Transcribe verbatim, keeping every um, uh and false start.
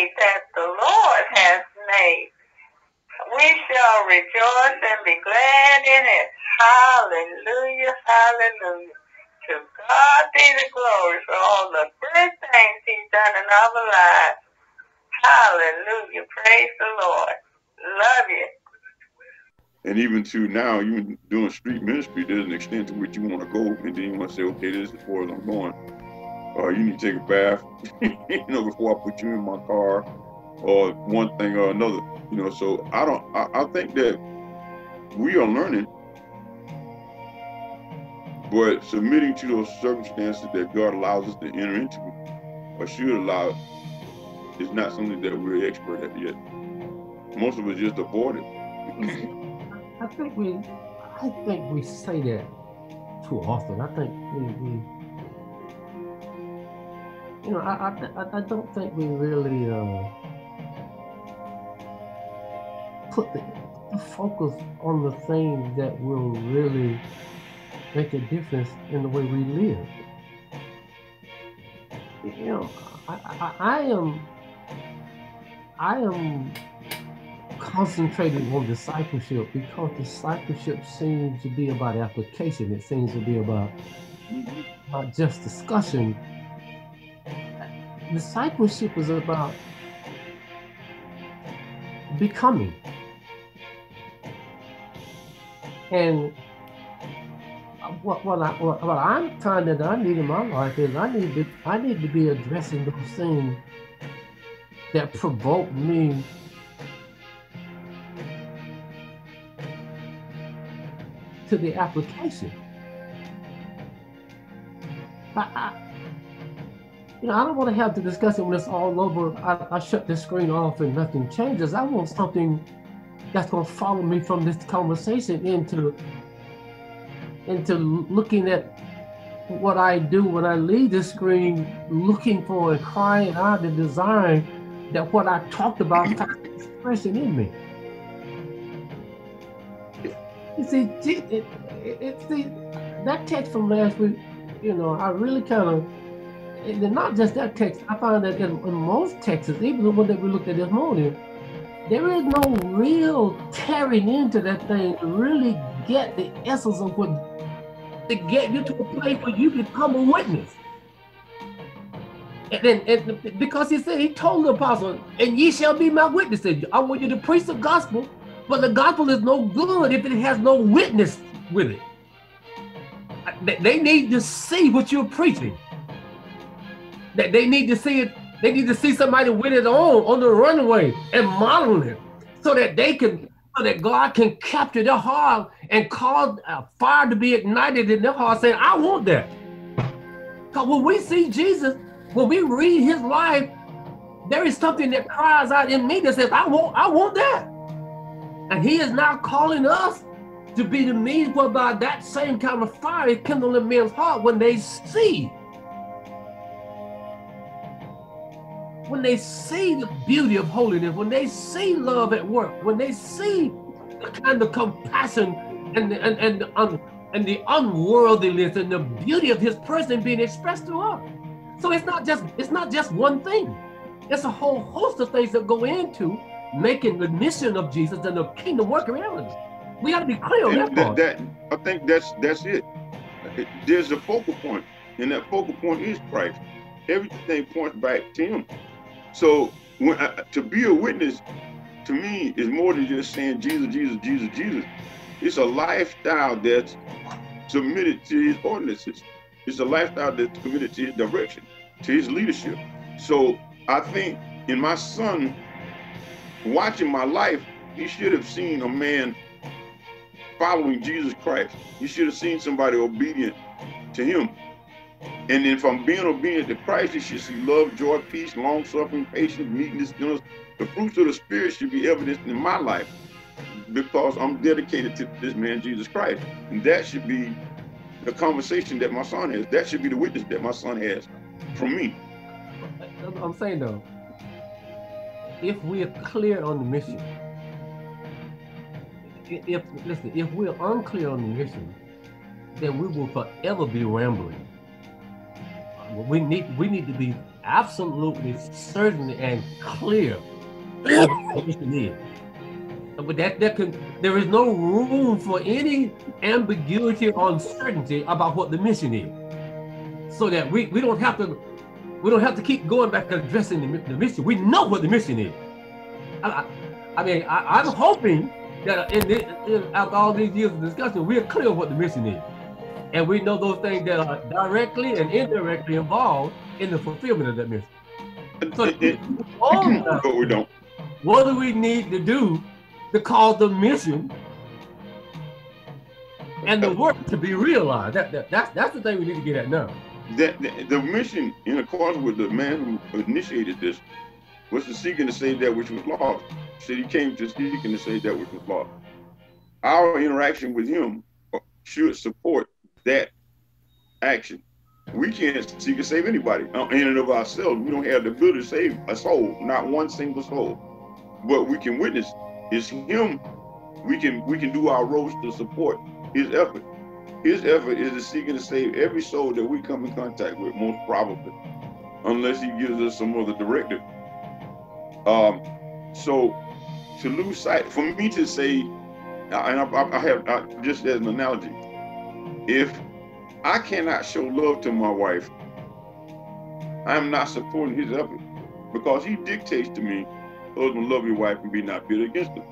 day that the Lord has made. We shall rejoice and be glad in it. Hallelujah, hallelujah. To God be the glory for all the good things he's done in our lives. Hallelujah, praise the Lord. Love you. And even to now, you doing street ministry, there's an extent to which you want to go, and then you want to say, okay, this is as far as I'm going. Uh, you need to take a bath, you know, before I put you in my car, or one thing or another, you know. So I don't, I, I think that we are learning, but submitting to those circumstances that God allows us to enter into, or should allow, is not something that we're expert at yet. Most of us just avoid it. I think we, I think we say that too often. I think we, we you know, I, I, I don't think we really uh, put the, the focus on the thing that will really make a difference in the way we live. You know, I, I, I am, I am. concentrating on discipleship, because discipleship seems to be about application. It seems to be about not just discussion. Discipleship is about becoming. And what what, I, what I'm trying that I need in my life is I need to I need to be addressing those things that provoke me to the application. I, I, you know, I don't want to have to discuss it when it's all over. I, I shut the screen off and nothing changes. I want something that's going to follow me from this conversation into into looking at what I do when I leave the screen, looking for and crying out and desiring that what I talked about found expression in me. You see, it, it, it, see, that text from last week, you know, I really kind of, and not just that text, I found that in, in most texts, even the one that we looked at this morning, there is no real tearing into that thing to really get the essence of what, to get you to a place where you become a witness. And, and, and because he said, he told the apostle, and ye shall be my witnesses. I want you to preach the gospel. But the gospel is no good if it has no witness with it. They need to see what you're preaching. They need to see it. They need to see somebody with it on on the runway and modeling it, so that they can, so that God can capture their heart and cause a fire to be ignited in their heart, saying, "I want that." Because when we see Jesus, when we read His life, there is something that cries out in me that says, "I want, I want that." And he is now calling us to be the means whereby that same kind of fire is kindled in men's heart when they see. When they see the beauty of holiness, when they see love at work, when they see the kind of compassion and the, and, and, the un, and the unworldliness and the beauty of his person being expressed to us. So it's not just, it's not just one thing. It's a whole host of things that go into making the mission of Jesus and the kingdom work around us. We got to be clear on that, that, that. I think that's that's it. There's a focal point, and that focal point is Christ. Everything points back to Him. So when I, to be a witness, to me, is more than just saying Jesus, Jesus, Jesus, Jesus. It's a lifestyle that's submitted to His ordinances. It's a lifestyle that's committed to His direction, to His leadership. So I think in my son, watching my life, he should have seen a man following Jesus Christ. He should have seen somebody obedient to him. And then from being obedient to Christ, he should see love, joy, peace, long-suffering, patience, meekness, goodness. The fruits of the Spirit should be evidenced in my life because I'm dedicated to this man, Jesus Christ. And that should be the conversation that my son has. That should be the witness that my son has from me. I'm saying though, if we're clear on the mission, if, listen, if we're unclear on the mission, then we will forever be rambling. We need, we need to be absolutely certain and clear what the mission is. But that, that can, there is no room for any ambiguity or uncertainty about what the mission is. So that we, we don't have to we don't have to keep going back and addressing the, the mission. We know what the mission is. I, I mean, I, I'm hoping that in this, in, after all these years of discussion, we're clear what the mission is. And we know those things that are directly and indirectly involved in the fulfillment of that mission. So it, it, it, but we don't. What do we need to do to cause the mission and the work to be realized? That, that, that's, that's the thing we need to get at now. That, the, the mission, in accordance with the man who initiated this, was to seek and to save that which was lost. So he came to seek and to save that which was lost. Our interaction with him should support that action. We can't seek and save anybody in and of ourselves. We don't have the ability to save a soul, not one single soul. What we can witness is him. We can we can do our roles to support his effort. His effort is to seek and to save every soul that we come in contact with, most probably, unless he gives us some other directive. Um, so to lose sight, for me to say, and I, I, I have I, just as an analogy, if I cannot show love to my wife, I'm not supporting his effort, because he dictates to me, husband, love your wife and be not bitter against her.